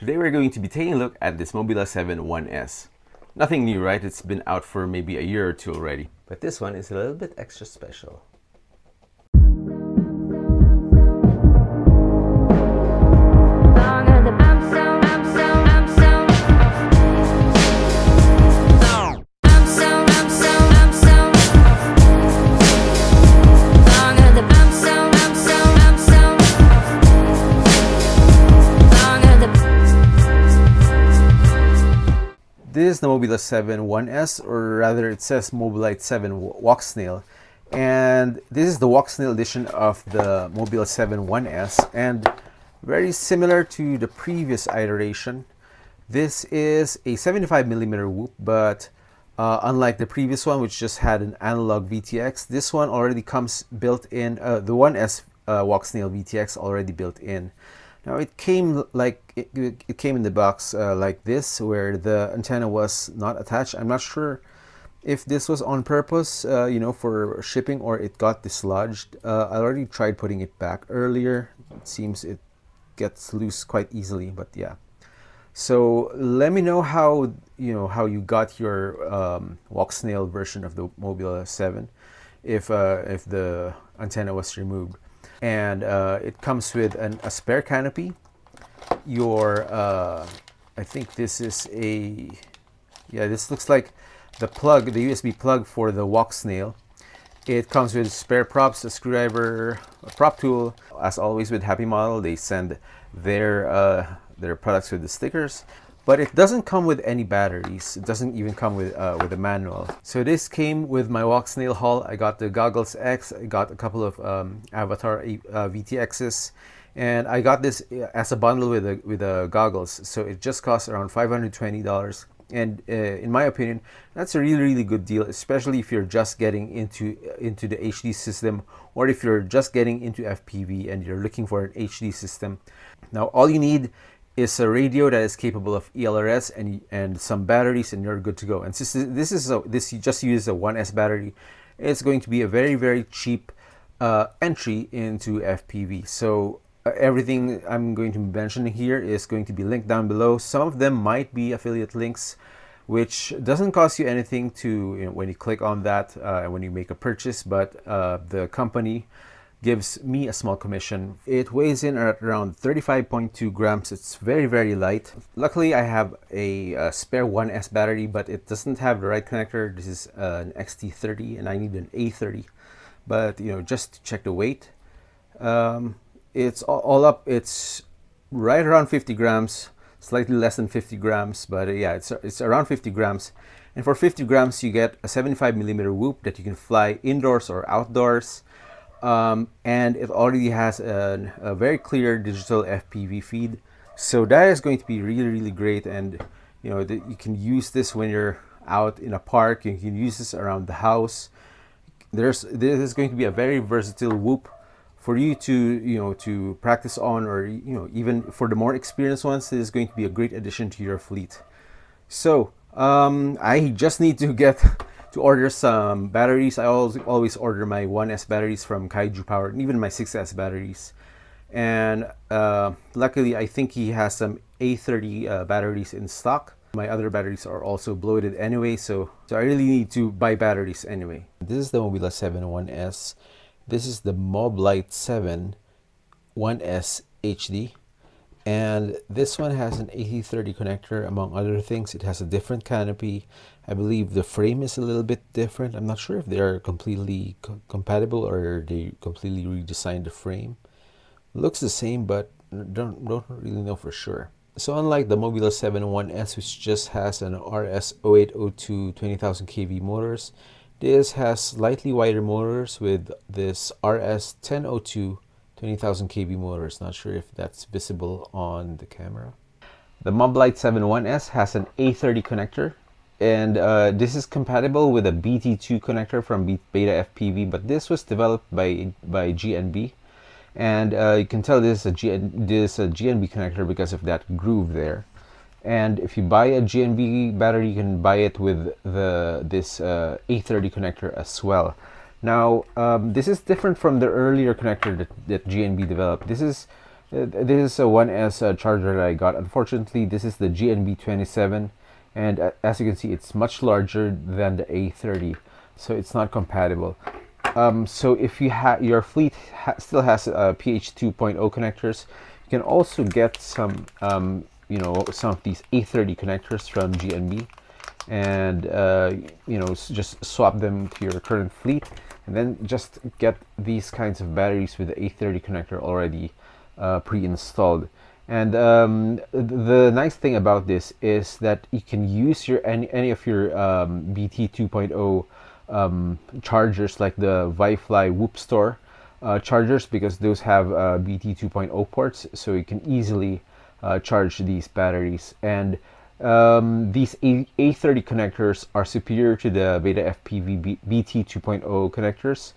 Today we're going to be taking a look at this Moblite 7 1S. Nothing new, right? It's been out for maybe a year or two already. But this one is a little bit extra special. This is the Moblite 7 1S, or rather it says Moblite 7 Walksnail, and this is the Walksnail edition of the Moblite 7 1S, and very similar to the previous iteration. This is a 75mm whoop, but unlike the previous one, which just had an analog VTX, this one already comes built in, the 1S Walksnail VTX already built in. Now it came in the box like this, where the antenna was not attached. I'm not sure if this was on purpose, you know, for shipping, or it got dislodged. I already tried putting it back earlier. It seems it gets loose quite easily, but yeah. So let me know how you got your Walksnail version of the Moblite 7, if the antenna was removed. And it comes with a spare canopy. Your I think this is a, yeah, this looks like the plug, the USB plug for the Walksnail. It comes with spare props, a screwdriver, a prop tool. As always with Happy Model, they send their products with the stickers, but it doesn't come with any batteries. It doesn't even come with a manual. So this came with my Walksnail haul. I got the Goggles X, I got a couple of Avatar VTXs, and I got this as a bundle with the goggles. So it just costs around $520, and in my opinion, that's a really good deal, especially if you're just getting into the HD system, or if you're just getting into FPV and you're looking for an HD system. Now all you need is a radio that is capable of ELRS and some batteries, and you're good to go. And since this you just use a 1S battery, it's going to be a very cheap entry into FPV. So everything I'm going to be mentioning here is going to be linked down below. Some of them might be affiliate links, which doesn't cost you anything to when you click on that and when you make a purchase, but the company gives me a small commission. It weighs in at around 35.2 grams. It's very light. Luckily, I have a spare 1S battery, but it doesn't have the right connector. This is an XT30, and I need an A30. But just to check the weight, it's all up. It's right around 50 grams, slightly less than 50 grams, but yeah, it's around 50 grams. And for 50 grams, you get a 75mm whoop that you can fly indoors or outdoors. And it already has a very clear digital FPV feed, so that is going to be really great. And you can use this when you're out in a park. You can use this around the house. This is going to be a very versatile whoop for you to to practice on, or even for the more experienced ones. This is going to be a great addition to your fleet. So I just need to get to order some batteries. I always order my 1S batteries from Kaiju Power, and even my 6S batteries. And luckily, I think he has some A30 batteries in stock. My other batteries are also bloated anyway, so I really need to buy batteries anyway. This is the Moblite 7 1S. This is the Moblite 7 1S HD. And this one has an AT30 connector, among other things. It has a different canopy. I believe the frame is a little bit different. I'm not sure if they are completely compatible or they completely redesigned the frame. Looks the same, but don't really know for sure. So unlike the Moblite 7 1S, which just has an RS0802 20,000 kV motors, this has slightly wider motors with this RS1002 20,000 kV motors. Not sure if that's visible on the camera. The Moblite 7 1S has an A30 connector, and this is compatible with a BT2 connector from Beta FPV, but this was developed by GNB, and you can tell this is a GNB connector because of that groove there. And if you buy a GNB battery, you can buy it with this A30 connector as well. Now, this is different from the earlier connector that GNB developed. This is This is a 1S charger that I got. Unfortunately, this is the GNB 27, and as you can see, it's much larger than the A30, so it's not compatible. So if you your fleet still has PH 2.0 connectors, you can also get some you know, some of these A30 connectors from GNB, and you know, just swap them to your current fleet, and then just get these kinds of batteries with the A30 connector already pre-installed. And the nice thing about this is that you can use your any of your BT 2.0 chargers, like the ViFly Whoop Store chargers, because those have BT 2.0 ports, so you can easily charge these batteries. And these A30 connectors are superior to the Beta FPV BT 2.0 connectors.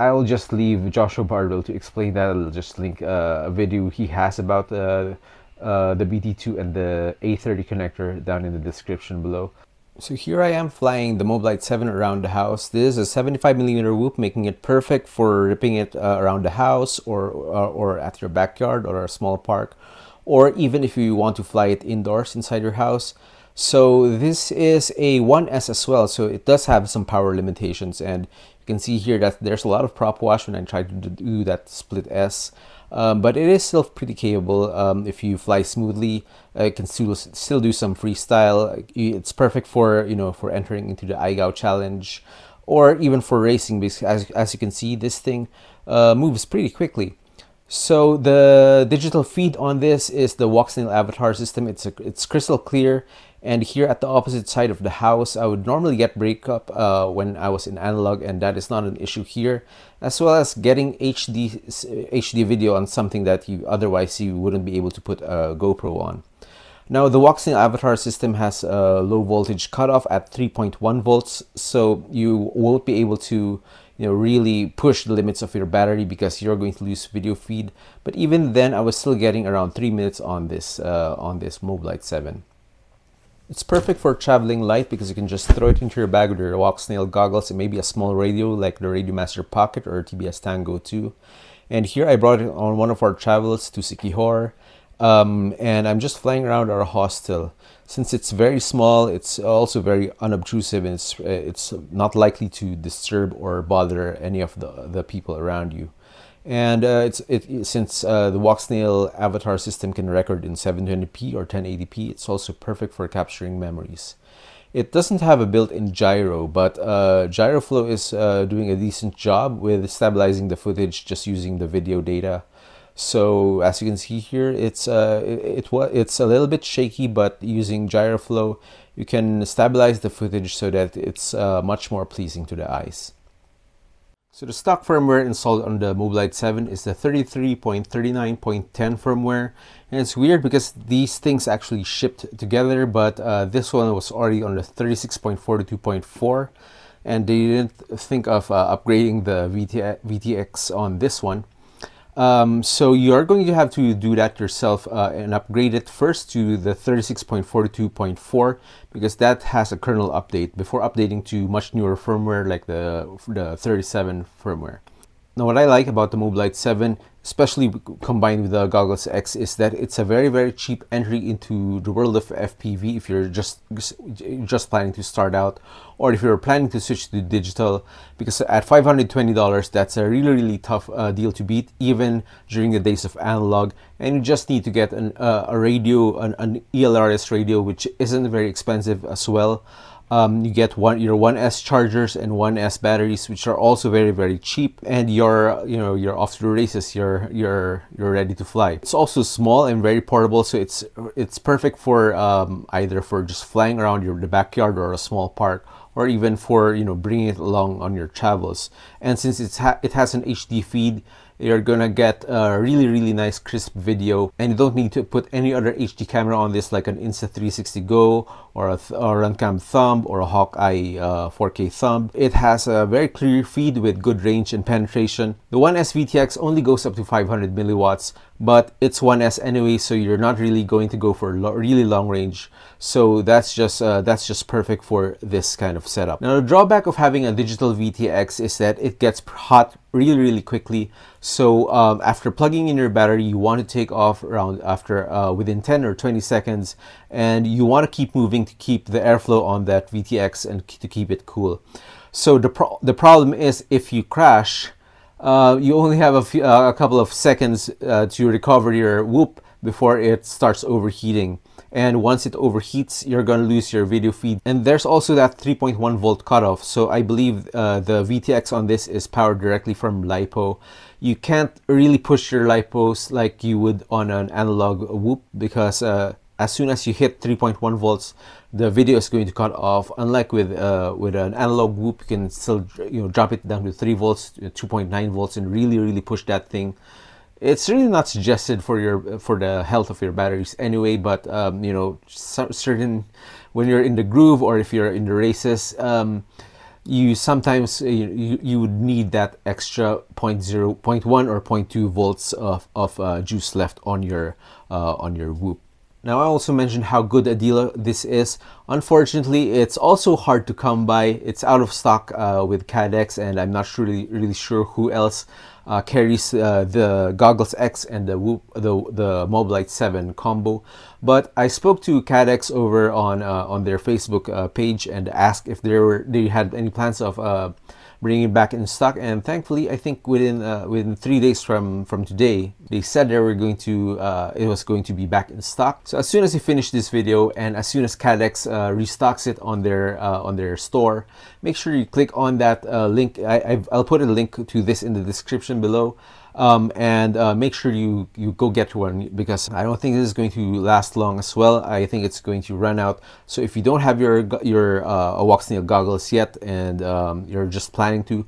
I'll just leave Joshua Bardwell to explain that. I'll just link a video he has about the BT2 and the A30 connector down in the description below. So here I am flying the Moblite 7 around the house. This is a 75mm whoop, making it perfect for ripping it around the house, or at your backyard or a small park, or even if you want to fly it indoors inside your house. So this is a 1S as well, so it does have some power limitations, and can see here that there's a lot of prop wash when I tried to do that split S, but it is still pretty capable. If you fly smoothly, it can still do some freestyle. It's perfect for, you know, for entering into the iGAO Challenge, or even for racing, because as you can see, this thing moves pretty quickly. So the digital feed on this is the Walksnail Avatar system. It's crystal clear, and here at the opposite side of the house, I would normally get breakup when I was in analog, and that is not an issue here, as well as getting HD video on something that you otherwise you wouldn't be able to put a GoPro on. Now the Walksnail Avatar system has a low voltage cutoff at 3.1 volts, so you won't be able to, you know, really push the limits of your battery, because you're going to lose video feed. But even then, I was still getting around 3 minutes on this Moblite 7. It's perfect for traveling light, because you can just throw it into your bag with your Walksnail goggles and maybe a small radio like the Radiomaster Pocket or TBS Tango Two. And here I brought it on one of our travels to Siquijor, and I'm just flying around our hostel. Since it's very small, it's also very unobtrusive, and it's not likely to disturb or bother any of the people around you. And since the Walksnail Avatar system can record in 720p or 1080p, it's also perfect for capturing memories. It doesn't have a built-in gyro, but Gyroflow is doing a decent job with stabilizing the footage just using the video data. So as you can see here, it's a little bit shaky, but using Gyroflow, you can stabilize the footage so that it's much more pleasing to the eyes. So the stock firmware installed on the Moblite 7 is the 33.39.10 firmware, and it's weird because these things actually shipped together, but this one was already on the 36.42.4, and they didn't think of upgrading the VTX on this one. So you're going to have to do that yourself and upgrade it first to the 36.42.4, because that has a kernel update before updating to much newer firmware like the 37 firmware. Now what I like about the Moblite 7, especially combined with the Goggles X, is that it's a very, very cheap entry into the world of FPV if you're just planning to start out, or if you're planning to switch to digital, because at $520, that's a really, really tough deal to beat, even during the days of analog. And you just need to get an ELRS radio, which isn't very expensive as well. You get your 1S chargers and 1S batteries, which are also very, very cheap, and you're off to the races. You're ready to fly. It's also small and very portable, so it's perfect for either for just flying around the backyard or a small park, or even for, you know, bringing it along on your travels. And since it has an HD feed, you're gonna get a really, really nice crisp video, and you don't need to put any other HD camera on this, like an Insta360 GO or a Runcam Thumb or a Hawkeye 4K Thumb. It has a very clear feed with good range and penetration. The 1S VTX only goes up to 500 milliwatts, but it's 1S anyway, so you're not really going to go for really long range. So that's just perfect for this kind of setup. Now, the drawback of having a digital VTX is that it gets hot really quickly. So after plugging in your battery, you want to take off around after within 10 or 20 seconds, and you want to keep moving to keep the airflow on that VTX and to keep it cool. So the problem is, if you crash, you only have a couple of seconds to recover your whoop before it starts overheating. And once it overheats, you're going to lose your video feed. And there's also that 3.1 volt cutoff. So I believe the VTX on this is powered directly from LiPo. You can't really push your LiPos like you would on an analog whoop, because as soon as you hit 3.1 volts, the video is going to cut off. Unlike with an analog whoop, you can still drop it down to 3 volts, 2.9 volts, and really push that thing. It's really not suggested for the health of your batteries anyway. But when you're in the groove or if you're in the races, you sometimes you would need that extra 0.1 or 0.2 volts of juice left on your whoop. Now, I also mentioned how good a deal this is. Unfortunately, it's also hard to come by. It's out of stock with Caddx, and I'm not really sure who else carries the Goggles X and the Moblite 7 combo. But I spoke to Caddx over on their Facebook page and asked if they had any plans of bringing it back in stock, and thankfully I think within 3 days from today, they said they were going to it was going to be back in stock. So as soon as you finish this video and as soon as Caddx restocks it on their store, make sure you click on that link. I'll put a link to this in the description below. Make sure you go get one, because I don't think this is going to last long as well. I think it's going to run out. So if you don't have your Walksnail goggles yet, and you're just planning to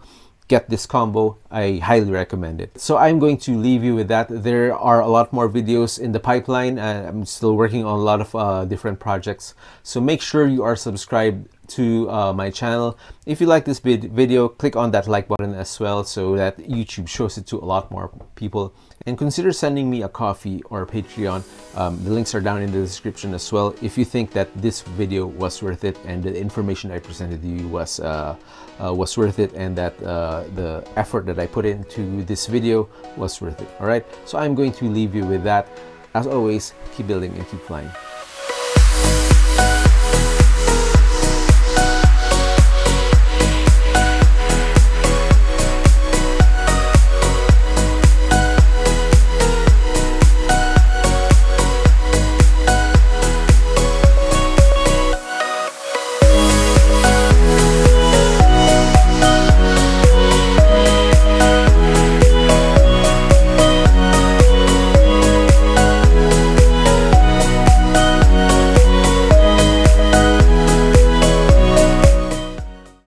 get this combo, I highly recommend it. So I'm going to leave you with that. There are a lot more videos in the pipeline. I'm still working on a lot of different projects. So make sure you are subscribed to my channel. If you like this video, click on that like button as well, so that YouTube shows it to a lot more people. And consider sending me a coffee or a Patreon. The links are down in the description as well, if you think that this video was worth it and the information I presented to you was worth it, and that the effort that I put into this video was worth it. All right, so I'm going to leave you with that. As always, keep building and keep flying.